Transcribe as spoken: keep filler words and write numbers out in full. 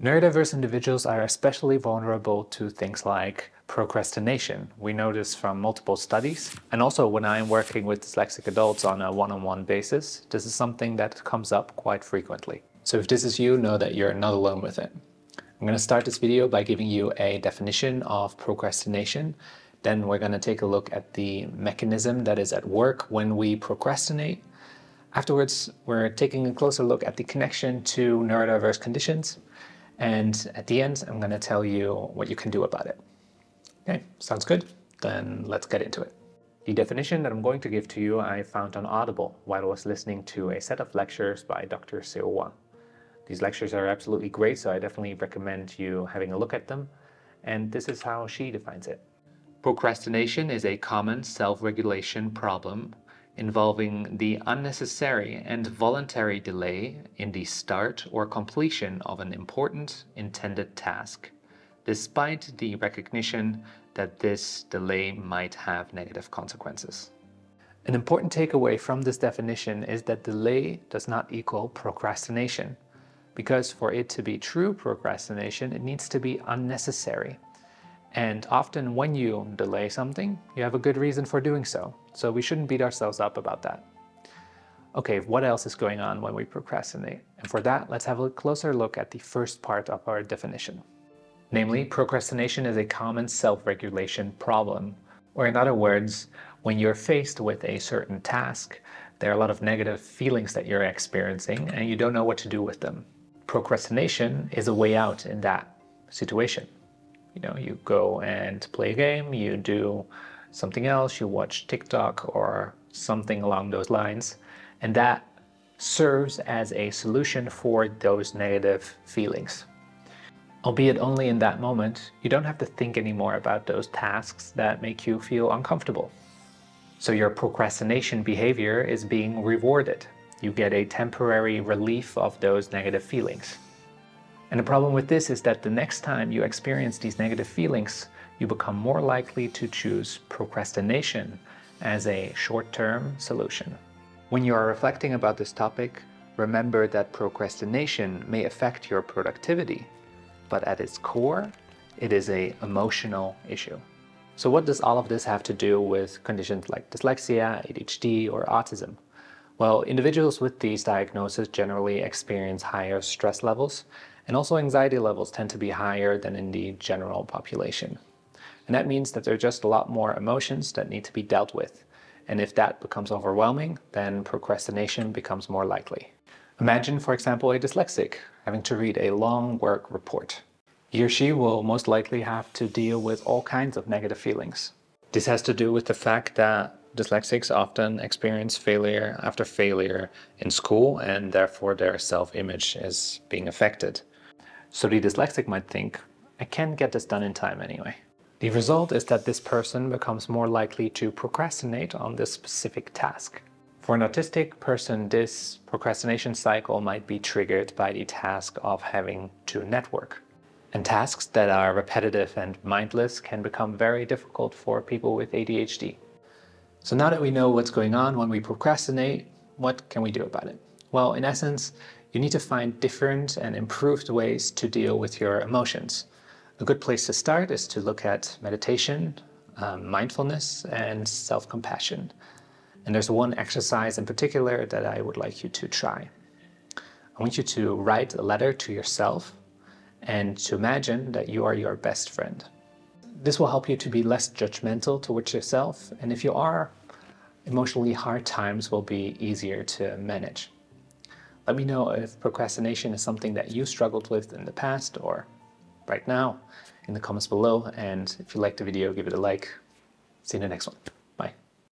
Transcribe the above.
Neurodiverse individuals are especially vulnerable to things like procrastination. We know this from multiple studies. And also when I'm working with dyslexic adults on a one-on-one basis, this is something that comes up quite frequently. So if this is you, know that you're not alone with it. I'm going to start this video by giving you a definition of procrastination. Then we're going to take a look at the mechanism that is at work when we procrastinate. Afterwards, we're taking a closer look at the connection to neurodiverse conditions. And at the end, I'm going to tell you what you can do about it. Okay, sounds good. Then let's get into it. The definition that I'm going to give to you, I found on Audible while I was listening to a set of lectures by Doctor Sirois. These lectures are absolutely great, so I definitely recommend you having a look at them. And this is how she defines it. Procrastination is a common self-regulation problem involving the unnecessary and voluntary delay in the start or completion of an important intended task, despite the recognition that this delay might have negative consequences. An important takeaway from this definition is that delay does not equal procrastination, because for it to be true procrastination, it needs to be unnecessary. And often when you delay something, you have a good reason for doing so. So we shouldn't beat ourselves up about that. Okay, what else is going on when we procrastinate? And for that, let's have a closer look at the first part of our definition. Namely, procrastination is a common self-regulation problem. Or in other words, when you're faced with a certain task, there are a lot of negative feelings that you're experiencing and you don't know what to do with them. Procrastination is a way out in that situation. You know, you go and play a game, you do something else, you watch TikTok or something along those lines, and that serves as a solution for those negative feelings. Albeit only in that moment, you don't have to think anymore about those tasks that make you feel uncomfortable. So your procrastination behavior is being rewarded. You get a temporary relief of those negative feelings. And the problem with this is that the next time you experience these negative feelings, you become more likely to choose procrastination as a short-term solution. When you are reflecting about this topic, remember that procrastination may affect your productivity, but at its core, it is an emotional issue. So what does all of this have to do with conditions like dyslexia, A D H D, or autism? Well, individuals with these diagnoses generally experience higher stress levels, and also anxiety levels tend to be higher than in the general population. And that means that there are just a lot more emotions that need to be dealt with. And if that becomes overwhelming, then procrastination becomes more likely. Imagine, for example, a dyslexic having to read a long work report. He or she will most likely have to deal with all kinds of negative feelings. This has to do with the fact that dyslexics often experience failure after failure in school, and therefore their self-image is being affected. So the dyslexic might think, I can't get this done in time anyway. The result is that this person becomes more likely to procrastinate on this specific task. For an autistic person, this procrastination cycle might be triggered by the task of having to network. And tasks that are repetitive and mindless can become very difficult for people with A D H D. So now that we know what's going on when we procrastinate, what can we do about it? Well, in essence, you need to find different and improved ways to deal with your emotions. A good place to start is to look at meditation, um, mindfulness, and self-compassion. And there's one exercise in particular that I would like you to try. I want you to write a letter to yourself and to imagine that you are your best friend. This will help you to be less judgmental towards yourself, and if you are, emotionally hard times will be easier to manage. Let me know if procrastination is something that you struggled with in the past or right now in the comments below, and if you liked the video, give it a like. See you in the next one.